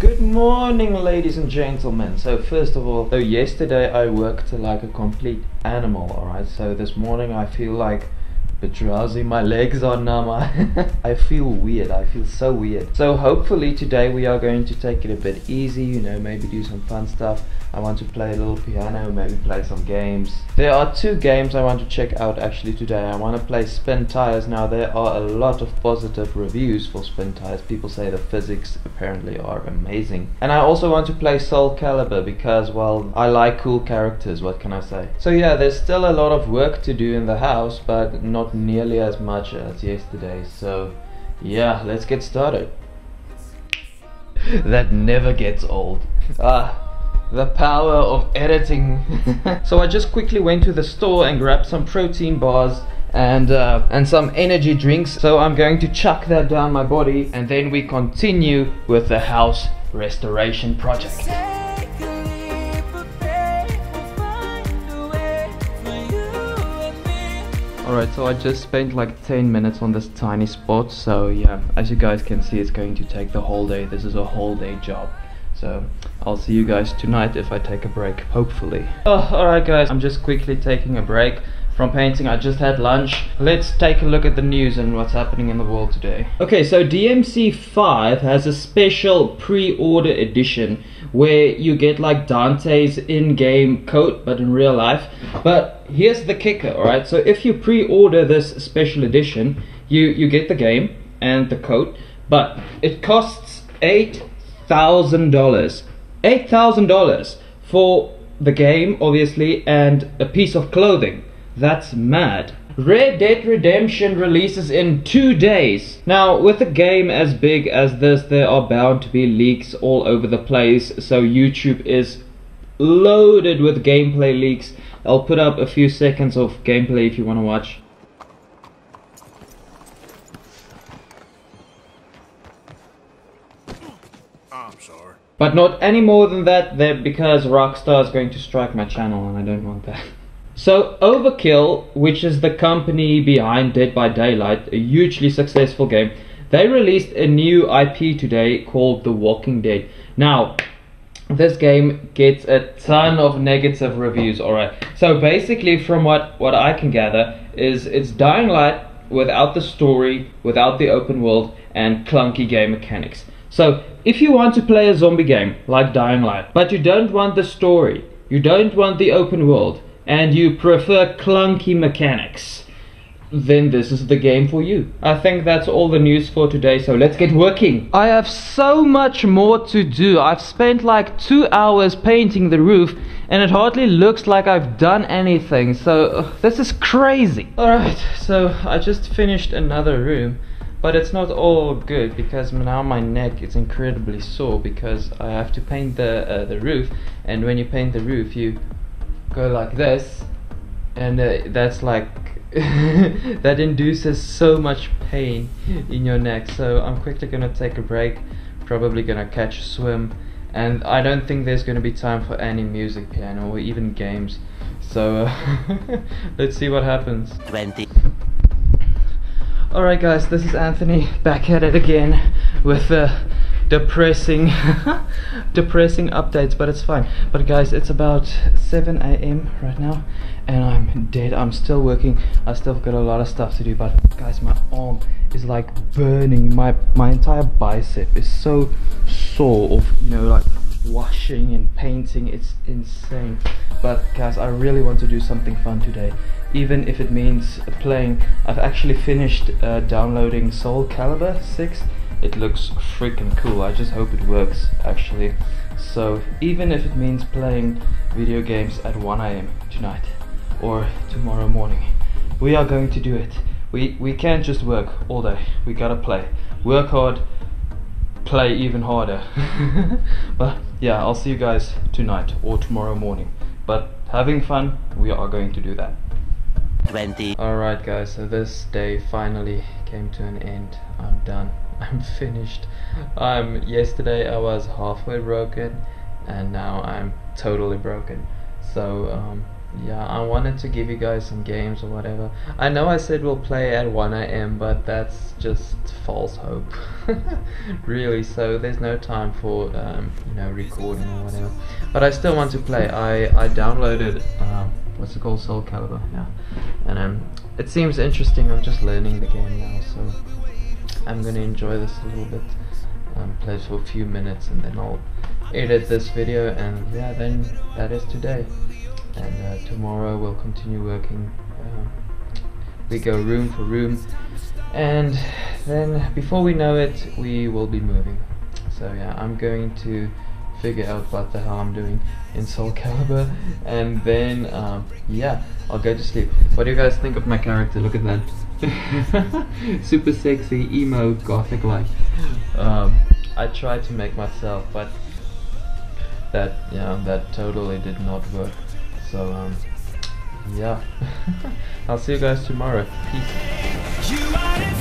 Good morning, ladies and gentlemen. So first of all, yesterday I worked like a complete animal, alright? So this morning I feel like but drowsy, my legs are numb. I feel weird, I feel so weird. So hopefully today we are going to take it a bit easy, you know, maybe do some fun stuff. I want to play a little piano, maybe play some games. There are two games I want to check out actually today. I want to play Spin Tires. Now there are a lot of positive reviews for Spin Tires. People say the physics apparently are amazing. And I also want to play Soul Calibur because, well, I like cool characters, what can I say? So yeah, there's still a lot of work to do in the house, but not nearly as much as yesterday, so yeah, let's get started. That never gets old. The power of editing. So I just quickly went to the store and grabbed some protein bars and some energy drinks, so I'm going to chuck that down my body and then we continue with the house restoration project. Alright, so I just spent like 10 minutes on this tiny spot, so yeah, as you guys can see, it's going to take the whole day. This is a whole day job, so I'll see you guys tonight if I take a break, hopefully. Oh, alright guys, I'm just quickly taking a break from painting. I just had lunch. Let's take a look at the news and what's happening in the world today. Okay, so DMC5 has a special pre-order edition where you get like Dante's in-game coat but in real life. But here's the kicker, alright? So if you pre-order this special edition, you get the game and the coat, but it costs $8,000. $8,000 for the game, obviously, and a piece of clothing. That's mad. Red Dead Redemption releases in 2 days. Now, with a game as big as this, there are bound to be leaks all over the place, so YouTube is loaded with gameplay leaks. I'll put up a few seconds of gameplay if you want to watch. I'm sorry. But not any more than that, because Rockstar is going to strike my channel and I don't want that. So Overkill, which is the company behind Dead by Daylight, a hugely successful game, they released a new IP today called The Walking Dead. Now, this game gets a ton of negative reviews, alright. So basically, from what I can gather, is it's Dying Light without the story, without the open world, and clunky game mechanics. So, if you want to play a zombie game like Dying Light, but you don't want the story, you don't want the open world, and you prefer clunky mechanics, then this is the game for you. I think that's all the news for today, so let's get working. I have so much more to do. I've spent like 2 hours painting the roof and it hardly looks like I've done anything, so this is crazy. Alright, so I just finished another room, but it's not all good because now my neck is incredibly sore because I have to paint the roof, and when you paint the roof you go like this, and that's like that induces so much pain in your neck, so I'm quickly gonna take a break, probably gonna catch a swim, and I don't think there's gonna be time for any music, piano, or even games, so let's see what happens. Alright guys, this is Anthony back at it again with depressing updates, but it's fine. But guys, it's about 7 a.m. right now and I'm dead. I'm still working. I still got a lot of stuff to do, but guys, my arm is like burning. My entire bicep is so sore of, you know, like washing and painting. It's insane. But guys, I really want to do something fun today, even if it means playing. I've actually finished downloading Soul Calibur 6. It looks freaking cool. I just hope it works, actually. So even if it means playing video games at 1 a.m. tonight or tomorrow morning, we are going to do it. We can't just work all day. We gotta play. Work hard, play even harder. But yeah, I'll see you guys tonight or tomorrow morning. But having fun, we are going to do that. Alright guys, so this day finally came to an end. I'm done. I'm finished. Yesterday I was halfway broken and now I'm totally broken. So Yeah, I wanted to give you guys some games or whatever. I know I said we'll play at 1 AM, but that's just false hope. Really, so there's no time for you know, recording or whatever. But I still want to play. I downloaded what's it called, Soul Calibur, yeah. And it seems interesting. I'm just learning the game now, so I'm gonna enjoy this a little bit. Play for a few minutes and then I'll edit this video, and yeah, then that is today. And tomorrow we'll continue working. We go room for room, and then before we know it we will be moving. So yeah, I'm going to figure out what the hell I'm doing in Soul Calibur, and then yeah, I'll go to sleep. What do you guys think of my character? Look at that. Super sexy, emo, gothic like. I tried to make myself, but that, yeah, that totally did not work. So yeah, I'll see you guys tomorrow. Peace.